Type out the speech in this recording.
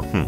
trabajo.